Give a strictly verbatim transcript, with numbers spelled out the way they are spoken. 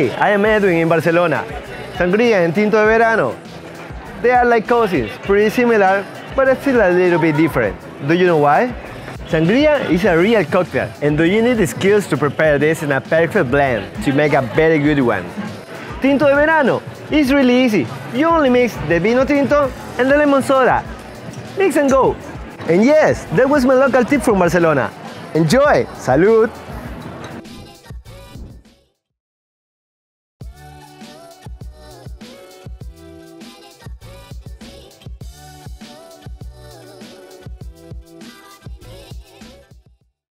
Hi, I am Edwin in Barcelona. Sangria and tinto de verano. They are like cousins, pretty similar, but still a little bit different. Do you know why? Sangria is a real cocktail, and do you need the skills to prepare this in a perfect blend to make a very good one? Tinto de verano is really easy. You only mix the vino tinto and the lemon soda. Mix and go. And yes, that was my local tip from Barcelona. Enjoy! Salud!